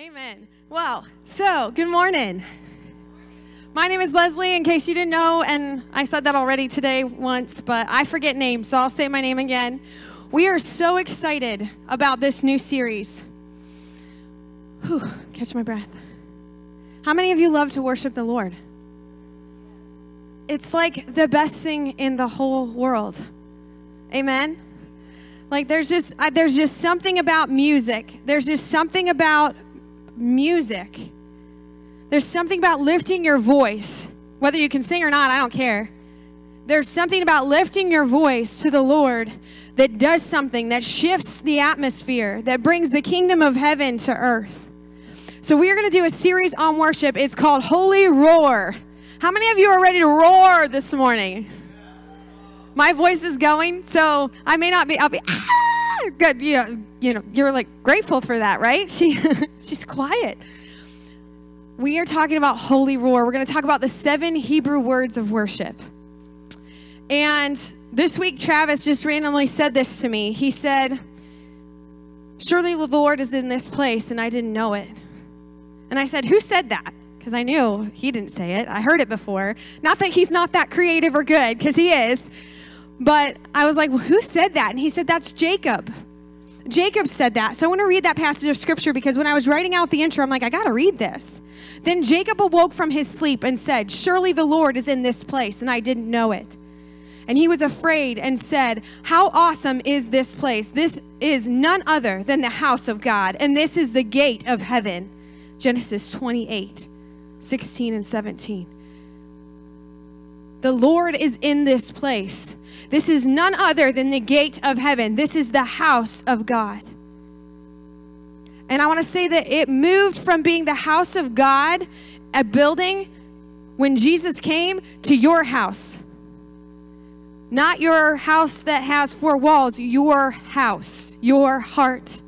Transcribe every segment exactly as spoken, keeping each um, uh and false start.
Amen. Well, so good morning. My name is Leslie, in case you didn't know, and I said that already today once, but I forget names, so I'll say my name again. We are so excited about this new series. Whew, catch my breath. How many of you love to worship the Lord? It's like the best thing in the whole world. Amen. Like there's just I, there's just something about music. There's just something about music. There's something about lifting your voice. Whether you can sing or not, I don't care. There's something about lifting your voice to the Lord that does something, that shifts the atmosphere, that brings the kingdom of heaven to earth. So we are going to do a series on worship. It's called Holy Roar. How many of you are ready to roar this morning? My voice is going, so I may not be, I'll be, ah, good, you know, you know, you're like grateful for that, right? She, she's quiet. We are talking about Holy Roar. We're going to talk about the seven Hebrew words of worship. And this week, Travis just randomly said this to me. He said, surely the Lord is in this place, and I didn't know it. And I said, who said that? Because I knew he didn't say it. I heard it before. Not that he's not that creative or good, because he is. But I was like, well, who said that? And he said, that's Jacob. Jacob said that. So I want to read that passage of scripture, because when I was writing out the intro, I'm like, I got to read this. Then Jacob awoke from his sleep and said, surely the Lord is in this place, and I didn't know it. And he was afraid and said, how awesome is this place? This is none other than the house of God, and this is the gate of heaven. Genesis twenty-eight, sixteen and seventeen. The Lord is in this place. This is none other than the gate of heaven. This is the house of God. And I want to say that it moved from being the house of God, a building, when Jesus came, to your house. Not your house that has four walls, your house, your heart.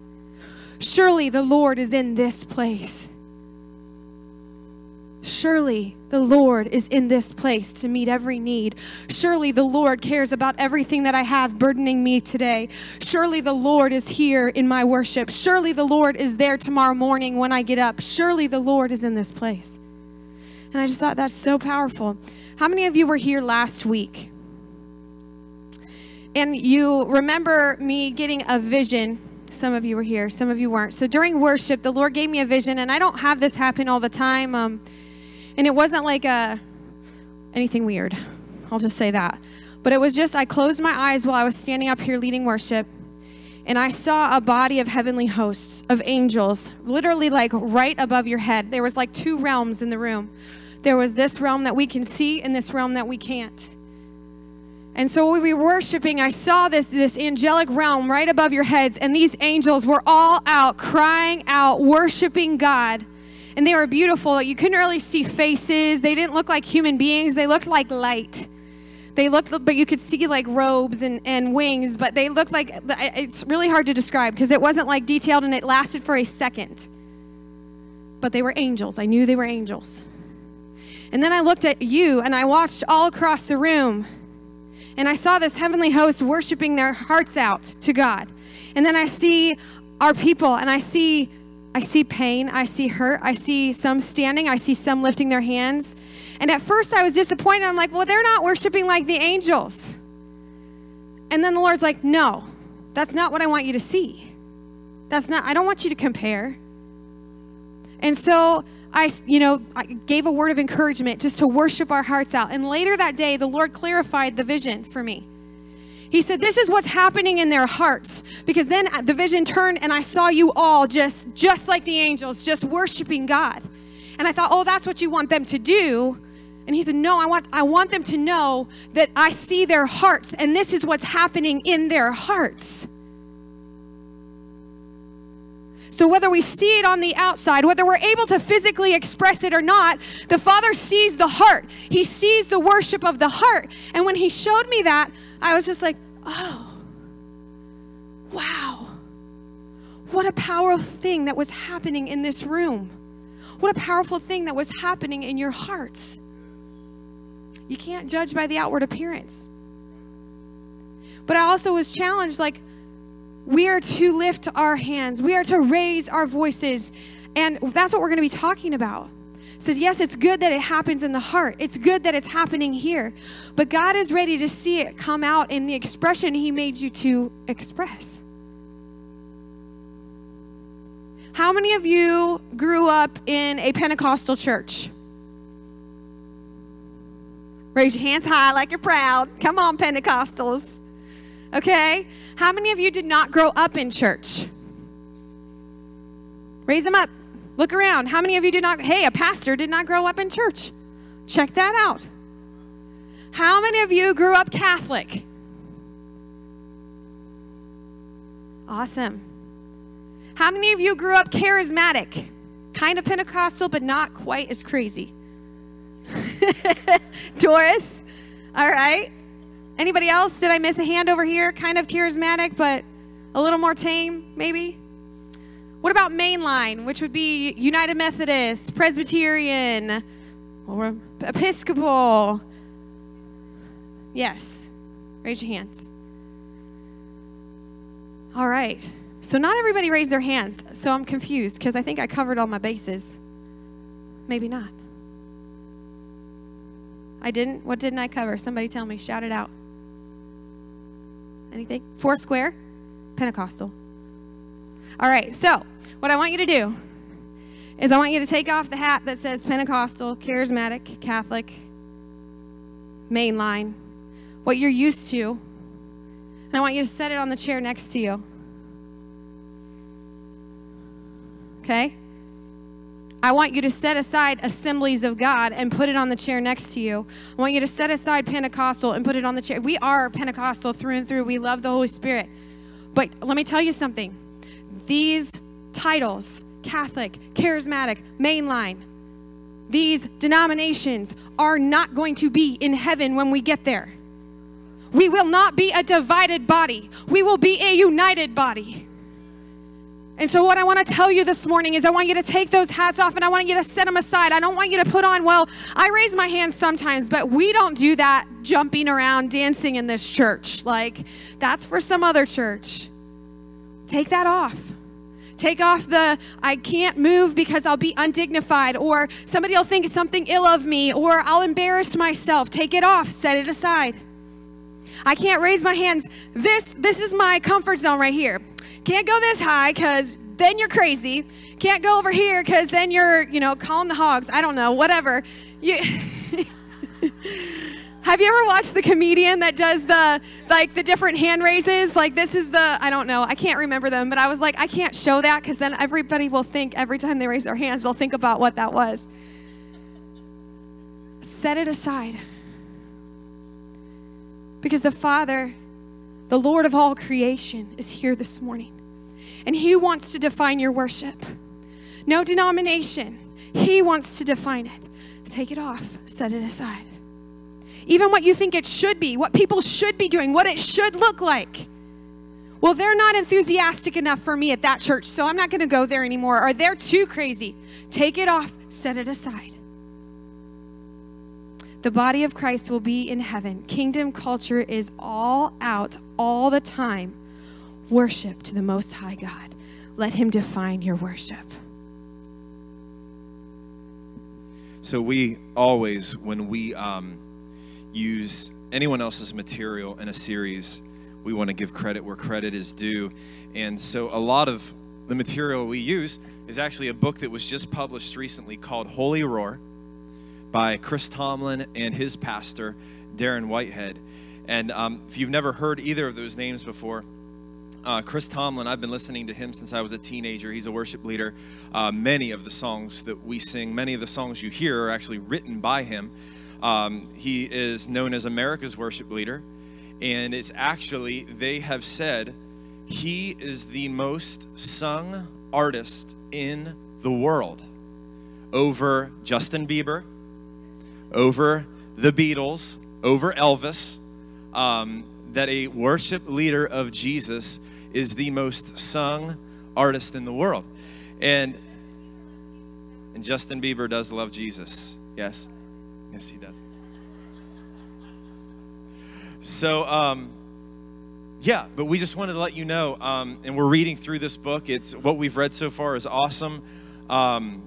Surely the Lord is in this place. Surely the Lord is in this place to meet every need. Surely the Lord cares about everything that I have burdening me today. Surely the Lord is here in my worship. Surely the Lord is there tomorrow morning when I get up. Surely the Lord is in this place. And I just thought that's so powerful. How many of you were here last week? And you remember me getting a vision. Some of you were here, some of you weren't. So during worship, the Lord gave me a vision, and I don't have this happen all the time. Um, And it wasn't like a, anything weird. I'll just say that. But it was just, I closed my eyes while I was standing up here leading worship. And I saw a body of heavenly hosts, of angels, literally like right above your head. There was like two realms in the room. There was this realm that we can see and this realm that we can't. And so when we were worshiping, I saw this, this angelic realm right above your heads. And these angels were all out, crying out, worshiping God. And they were beautiful. You couldn't really see faces. They didn't look like human beings. They looked like light. They looked, but you could see like robes and, and wings, but they looked like, it's really hard to describe because it wasn't like detailed and it lasted for a second. But they were angels. I knew they were angels. And then I looked at you and I watched all across the room and I saw this heavenly host worshiping their hearts out to God. And then I see our people and I see I see pain, I see hurt, I see some standing, I see some lifting their hands. And at first I was disappointed. I'm like, well, they're not worshiping like the angels. And then the Lord's like, no, that's not what I want you to see. That's not, I don't want you to compare. And so I, you know, I gave a word of encouragement just to worship our hearts out. And later that day, the Lord clarified the vision for me. He said, this is what's happening in their hearts. Because then the vision turned and I saw you all just, just like the angels, just worshiping God. And I thought, oh, that's what you want them to do. And he said, no, I want, I want them to know that I see their hearts and this is what's happening in their hearts. So whether we see it on the outside, whether we're able to physically express it or not, the Father sees the heart. He sees the worship of the heart. And when he showed me that, I was just like, oh, wow. What a powerful thing that was happening in this room. What a powerful thing that was happening in your hearts. You can't judge by the outward appearance. But I also was challenged, like, we are to lift our hands. We are to raise our voices And that's what we're going to be talking about. It says, yes, it's good that it happens in the heart. It's good that it's happening here. But God is ready to see it come out in the expression he made you to express. How many of you grew up in a Pentecostal church? Raise your hands high like you're proud. Come on, Pentecostals. Okay? How many of you did not grow up in church? Raise them up. Look around. How many of you did not? Hey, a pastor did not grow up in church. Check that out. How many of you grew up Catholic? Awesome. How many of you grew up charismatic? Kind of Pentecostal, but not quite as crazy. Doris? All right. Anybody else? Did I miss a hand over here? Kind of charismatic, but a little more tame, maybe? What about mainline, which would be United Methodist, Presbyterian, or Episcopal? Yes. Raise your hands. All right. So not everybody raised their hands, so I'm confused because I think I covered all my bases. Maybe not. I didn't? What didn't I cover? Somebody tell me. Shout it out. Anything? Foursquare, Pentecostal. All right, so what I want you to do is I want you to take off the hat that says Pentecostal, charismatic, Catholic, mainline, what you're used to, and I want you to set it on the chair next to you. Okay? I want you to set aside Assemblies of God and put it on the chair next to you. I want you to set aside Pentecostal and put it on the chair. We are Pentecostal through and through. We love the Holy Spirit. But let me tell you something. These titles, Catholic, charismatic, mainline, these denominations are not going to be in heaven when we get there. We will not be a divided body. We will be a united body. And so what I want to tell you this morning is I want you to take those hats off and I want you to set them aside. I don't want you to put on, well, I raise my hands sometimes, but we don't do that jumping around, dancing in this church. Like, that's for some other church. Take that off. Take off the, I can't move because I'll be undignified, or somebody will think something ill of me, or I'll embarrass myself. Take it off. Set it aside. I can't raise my hands. This, this is my comfort zone right here. Can't go this high because then you're crazy. Can't go over here because then you're, you know, calling the hogs. I don't know, whatever. You Have you ever watched the comedian that does the, like, the different hand raises? Like, this is the, I don't know, I can't remember them, but I was like, I can't show that because then everybody will think every time they raise their hands, they'll think about what that was. Set it aside. Because the Father, the Lord of all creation, is here this morning. And he wants to define your worship. No denomination. He wants to define it. Take it off. Set it aside. Even what you think it should be, what people should be doing, what it should look like. Well, they're not enthusiastic enough for me at that church, so I'm not going to go there anymore. Or they're too crazy. Take it off. Set it aside. The body of Christ will be in heaven. Kingdom culture is all out, all the time. Worship to the Most High God. Let him define your worship. So we always, when we um, use anyone else's material in a series, we want to give credit where credit is due. And so a lot of the material we use is actually a book that was just published recently called Holy Roar, by Chris Tomlin and his pastor, Darren Whitehead. And um, if you've never heard either of those names before, uh, Chris Tomlin, I've been listening to him since I was a teenager. He's a worship leader. Uh, many of the songs that we sing, many of the songs you hear are actually written by him. Um, he is known as America's worship leader. And it's actually, they have said, he is the most sung artist in the world, over Justin Bieber, over the Beatles, over Elvis, um, that a worship leader of Jesus is the most sung artist in the world. And, and Justin Bieber does love Jesus. Yes. Yes, he does. So, um, yeah, but we just wanted to let you know, um, and we're reading through this book. It's what we've read so far is awesome. Um,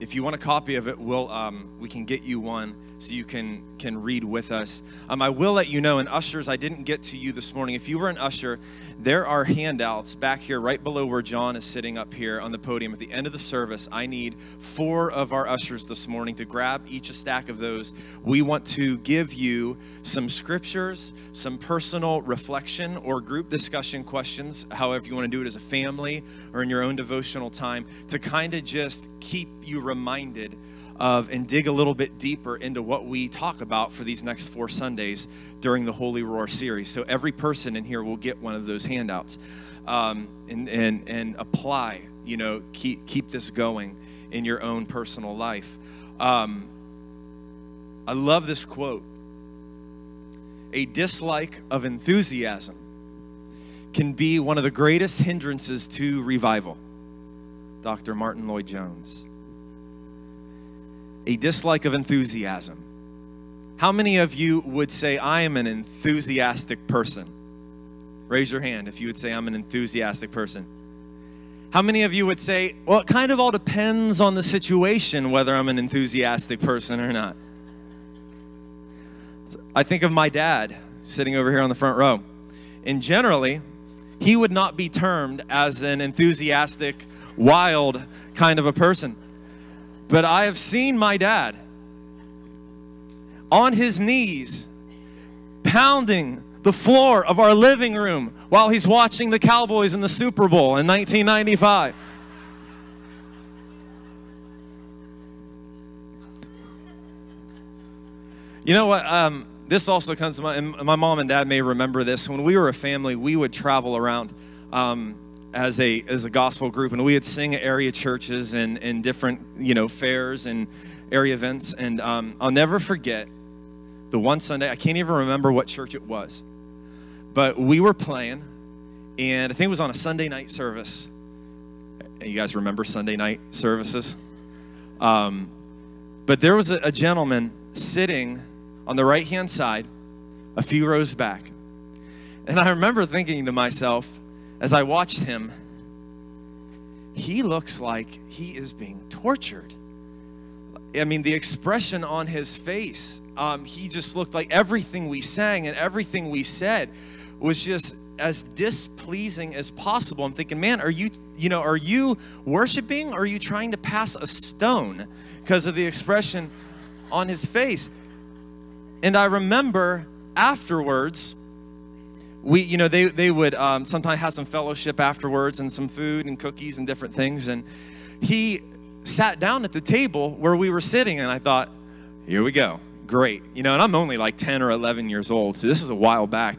if you want a copy of it, we'll, um, we can get you one so you can, can read with us. Um, I will let you know, and ushers, I didn't get to you this morning. If you were an usher, there are handouts back here right below where John is sitting up here on the podium. At the end of the service, I need four of our ushers this morning to grab each a stack of those. We want to give you some scriptures, some personal reflection or group discussion questions, however you want to do it as a family or in your own devotional time, to kind of just keep you reminded of and dig a little bit deeper into what we talk about for these next four Sundays during the Holy Roar series. So every person in here will get one of those handouts, um, and, and, and apply, you know, keep, keep this going in your own personal life. Um, I love this quote. A dislike of enthusiasm can be one of the greatest hindrances to revival. Doctor Martin Lloyd-Jones. A dislike of enthusiasm. How many of you would say, I am an enthusiastic person? Raise your hand if you would say, I'm an enthusiastic person. How many of you would say, well, it kind of all depends on the situation whether I'm an enthusiastic person or not? I think of my dad sitting over here on the front row. And generally, he would not be termed as an enthusiastic, wild kind of a person. But I have seen my dad on his knees pounding the floor of our living room while he's watching the Cowboys in the Super Bowl in nineteen ninety-five. You know what? Um, this also comes to my, and my mom and dad may remember this. When we were a family, we would travel around um, as a as a gospel group, and we would sing at area churches and in different, you know, fairs and area events. And um, I'll never forget the one Sunday, I can't even remember what church it was, but we were playing, and I think it was on a Sunday night service. You guys remember Sunday night services? Um, but there was a, a gentleman sitting on the right hand side a few rows back, and I remember thinking to myself, as I watched him, he looks like he is being tortured. I mean, the expression on his face, um, he just looked like everything we sang and everything we said was just as displeasing as possible. I'm thinking, man, are you, you know, are you worshiping, or are you trying to pass a stone because of the expression on his face? And I remember afterwards, we, you know, they, they would um, sometimes have some fellowship afterwards and some food and cookies and different things. And he sat down at the table where we were sitting, and I thought, here we go. Great. You know, and I'm only like ten or eleven years old, so this is a while back.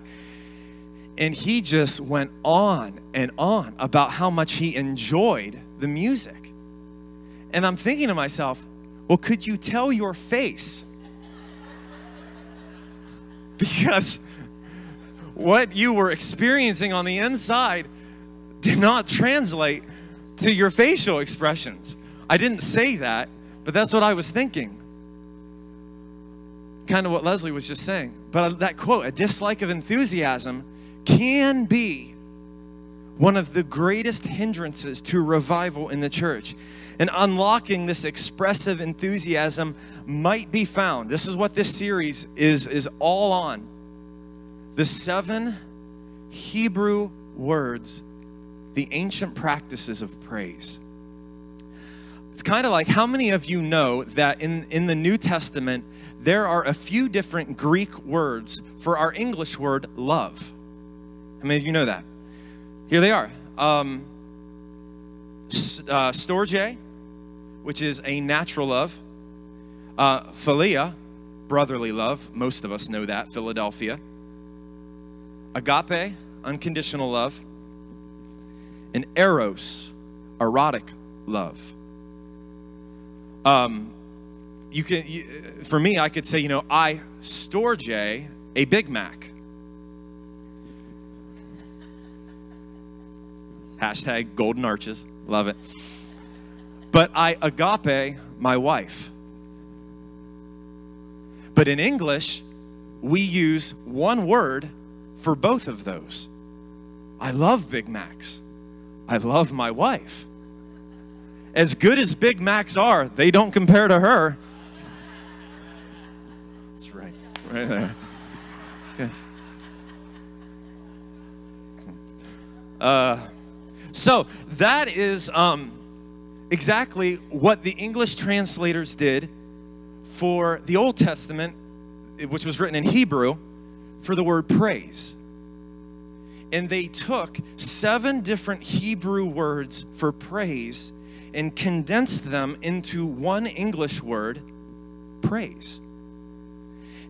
And he just went on and on about how much he enjoyed the music. And I'm thinking to myself, well, could you tell your face? Because what you were experiencing on the inside did not translate to your facial expressions. I didn't say that, but that's what I was thinking. Kind of what Leslie was just saying. But that quote, a dislike of enthusiasm can be one of the greatest hindrances to revival in the church. And unlocking this expressive enthusiasm might be found. This is what this series is, is all on. The seven Hebrew words, the ancient practices of praise. It's kind of like, how many of you know that in, in the New Testament, there are a few different Greek words for our English word love? How many of you know that? Here they are. Um, uh, storge, which is a natural love. Uh, philia, brotherly love. Most of us know that, Philadelphia. Agape, unconditional love, and eros, erotic love. Um, you can, you, for me, I could say, you know, I storge a Big Mac. Hashtag golden arches, love it. But I agape my wife. But in English, we use one word for both of those. I love Big Macs. I love my wife. As good as Big Macs are, they don't compare to her. That's right. Right there. Okay. Uh, so that is um, exactly what the English translators did for the Old Testament, which was written in Hebrew, for the word praise. And they took seven different Hebrew words for praise and condensed them into one English word, praise.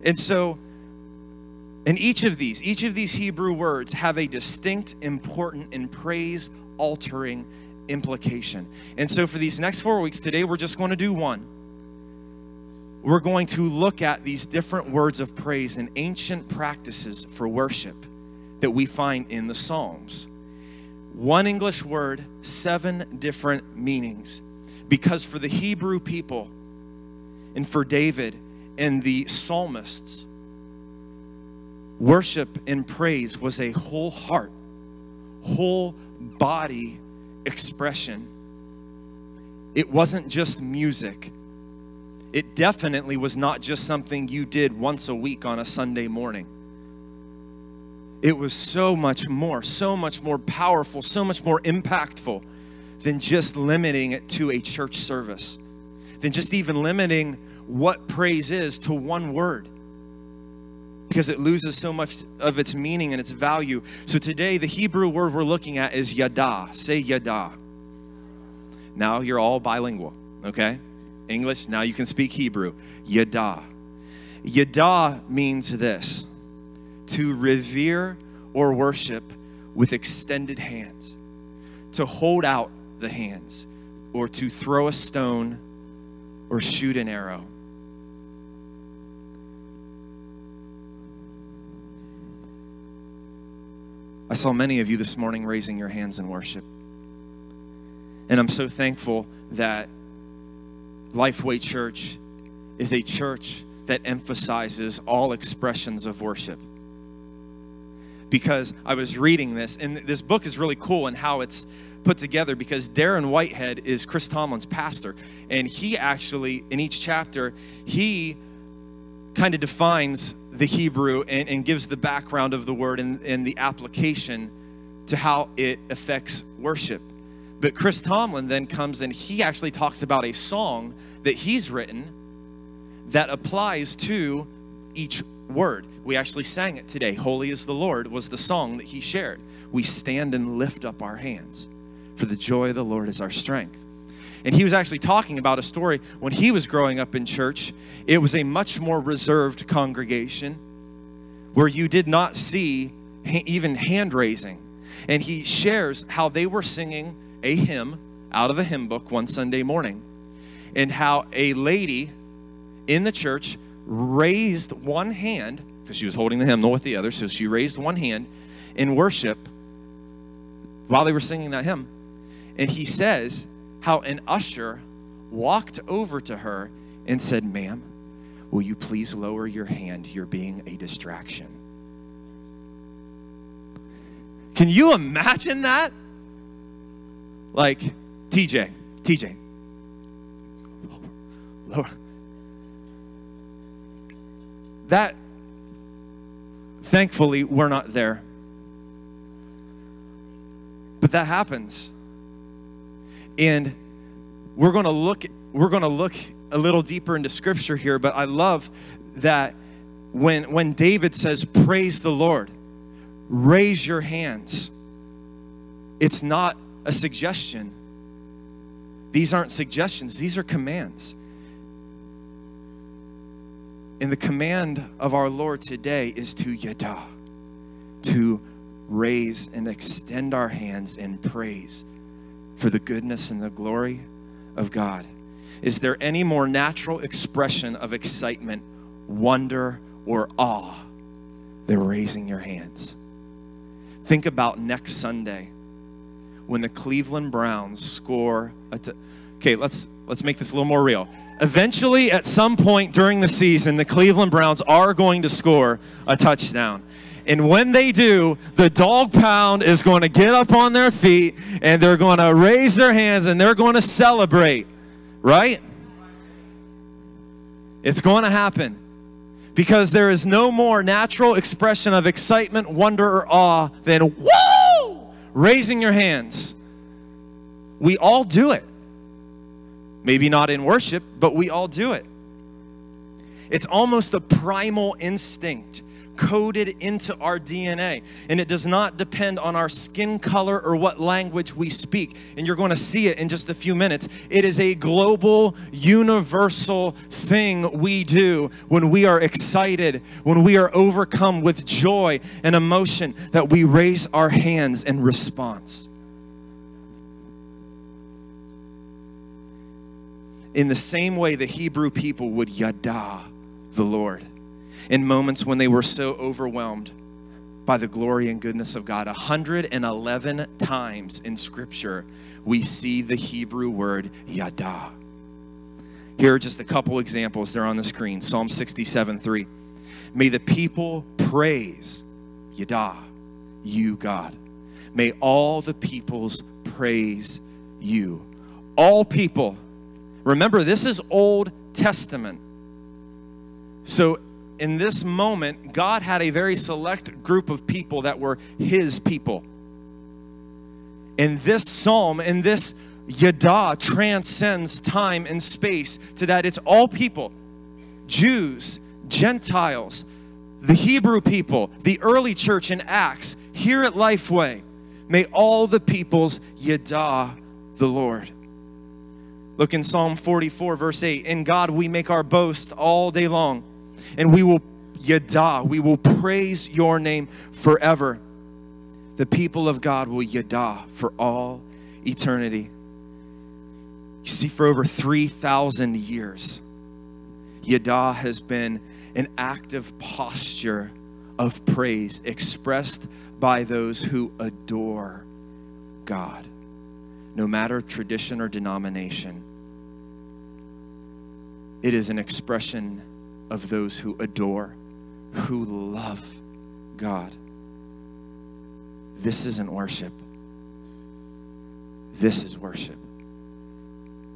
And so, and each of these, each of these Hebrew words have a distinct, important, and praise-altering implication. And so for these next four weeks, today we're just going to do one. We're going to look at these different words of praise and ancient practices for worship that we find in the Psalms. One English word, seven different meanings. Because for the Hebrew people and for David and the psalmists, worship and praise was a whole heart, whole body expression. It wasn't just music. It definitely was not just something you did once a week on a Sunday morning. It was so much more, so much more powerful, so much more impactful than just limiting it to a church service, than just even limiting what praise is to one word, because it loses so much of its meaning and its value. So today, the Hebrew word we're looking at is Yadah. Say Yadah. Now you're all bilingual, okay? English, now you can speak Hebrew. Yadah. Yadah means this: to revere or worship with extended hands, to hold out the hands, or to throw a stone or shoot an arrow. I saw many of you this morning raising your hands in worship. And I'm so thankful that LifeWay Church is a church that emphasizes all expressions of worship. Because I was reading this, and this book is really cool in how it's put together, because Darren Whitehead is Chris Tomlin's pastor, and he actually, in each chapter, he kind of defines the Hebrew and, and gives the background of the word and, and the application to how it affects worship. But Chris Tomlin then comes and he actually talks about a song that he's written that applies to each word. We actually sang it today. Holy is the Lord was the song that he shared. We stand and lift up our hands, for the joy of the Lord is our strength. And he was actually talking about a story when he was growing up in church. It was a much more reserved congregation where you did not see even hand raising. And he shares how they were singing a hymn out of a hymn book one Sunday morning, and how a lady in the church raised one hand, because she was holding the hymnal with the other, so she raised one hand in worship while they were singing that hymn. And he says how an usher walked over to her and said, "Ma'am, will you please lower your hand? You're being a distraction." Can you imagine that? Like, T J, T J, lower. That, thankfully, we're not there. But that happens. And we're going to look, we're going to look a little deeper into scripture here, but I love that when, when David says, "Praise the Lord, raise your hands," it's not a suggestion. These aren't suggestions, these are commands. And the command of our Lord today is to Yadah, to raise and extend our hands in praise for the goodness and the glory of God. Is there any more natural expression of excitement, wonder, or awe than raising your hands? Think about next Sunday when the Cleveland Browns score a t- okay, let's let's make this a little more real. Eventually, at some point during the season, the Cleveland Browns are going to score a touchdown. And when they do, the dog pound is going to get up on their feet and they're going to raise their hands and they're going to celebrate, right? It's going to happen because there is no more natural expression of excitement, wonder, or awe than woo! Raising your hands. We all do it. Maybe not in worship, but we all do it. It's almost a primal instinct coded into our D N A, and it does not depend on our skin color or what language we speak, and you're going to see it in just a few minutes. It is a global, universal thing we do when we are excited, when we are overcome with joy and emotion, that we raise our hands in response. In the same way the Hebrew people would Yadah the Lord in moments when they were so overwhelmed by the glory and goodness of God. one hundred eleven times in Scripture, we see the Hebrew word Yadah. Here are just a couple examples. They're on the screen. Psalm sixty-seven three. May the people praise Yadah, you, God. May all the peoples praise you. All people. Remember, this is Old Testament. So in this moment, God had a very select group of people that were his people. And this psalm, and this Yadah, transcends time and space to that it's all people, Jews, Gentiles, the Hebrew people, the early church in Acts, here at LifeWay. May all the peoples Yadah the Lord. Look in Psalm forty-four, verse eight. In God we make our boast all day long, and we will Yadah, we will praise your name forever. The people of God will Yadah for all eternity. You see, for over three thousand years, Yadah has been an active posture of praise expressed by those who adore God, no matter tradition or denomination. It is an expression of those who adore, who love God. This isn't worship. This is worship.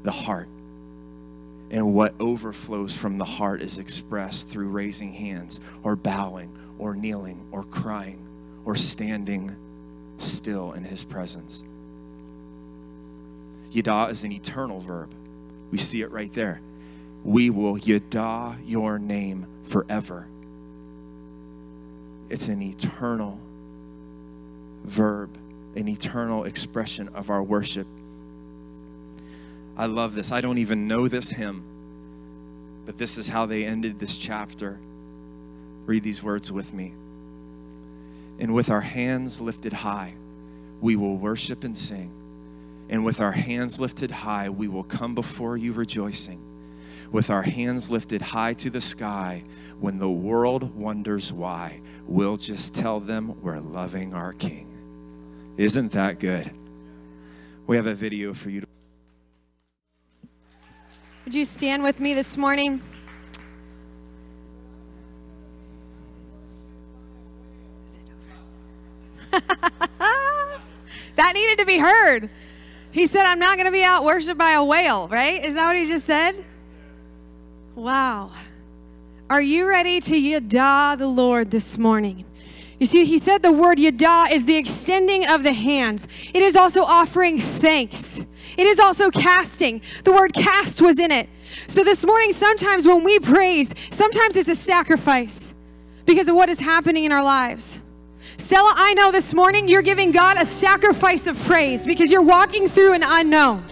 The heart. And what overflows from the heart is expressed through raising hands or bowing or kneeling or crying or standing still in his presence. Yadah is an eternal verb. We see it right there. We will Yadah your name forever. It's an eternal verb, an eternal expression of our worship. I love this. I don't even know this hymn, but this is how they ended this chapter. Read these words with me. And with our hands lifted high, we will worship and sing. And with our hands lifted high, we will come before you rejoicing. With our hands lifted high to the sky, when the world wonders why, we'll just tell them we're loving our King. Isn't that good? We have a video for you. Would you stand with me this morning? Is it over? That needed to be heard. He said, I'm not going to be out worshiped by a whale, right? Is that what he just said? Wow. Are you ready to Yadah the Lord this morning? You see, he said the word Yadah is the extending of the hands. It is also offering thanks. It is also casting. The word cast was in it. So this morning, sometimes when we praise, sometimes it's a sacrifice because of what is happening in our lives. Stella, I know this morning you're giving God a sacrifice of praise because you're walking through an unknown.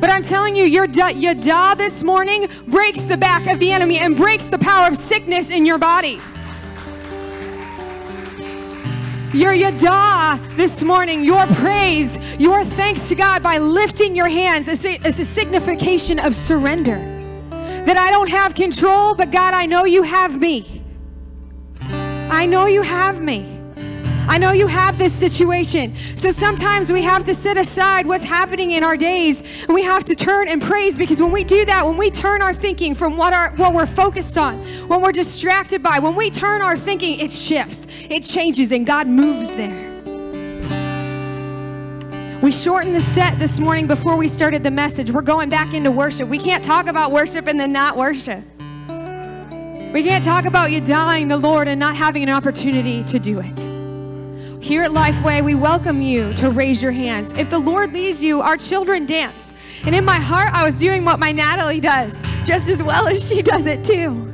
But I'm telling you, your Yadah this morning breaks the back of the enemy and breaks the power of sickness in your body. Your Yadah this morning, your praise, your thanks to God by lifting your hands is a, is a signification of surrender. That I don't have control, but God, I know you have me. I know you have me. I know you have this situation. So sometimes we have to set aside what's happening in our days, and we have to turn and praise, because when we do that, when we turn our thinking from what our what we're focused on, what we're distracted by, when we turn our thinking, it shifts, it changes, and God moves there. We shortened the set this morning before we started the message. We're going back into worship. We can't talk about worship and then not worship. We can't talk about you dying the Lord and not having an opportunity to do it. Here at LifeWay, we welcome you to raise your hands. If the Lord leads you, our children dance. And in my heart, I was doing what my Natalie does, just as well as she does it too.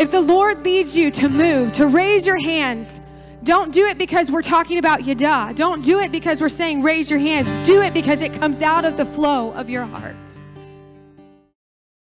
If the Lord leads you to move, to raise your hands, don't do it because we're talking about Yadah. Don't do it because we're saying raise your hands. Do it because it comes out of the flow of your heart.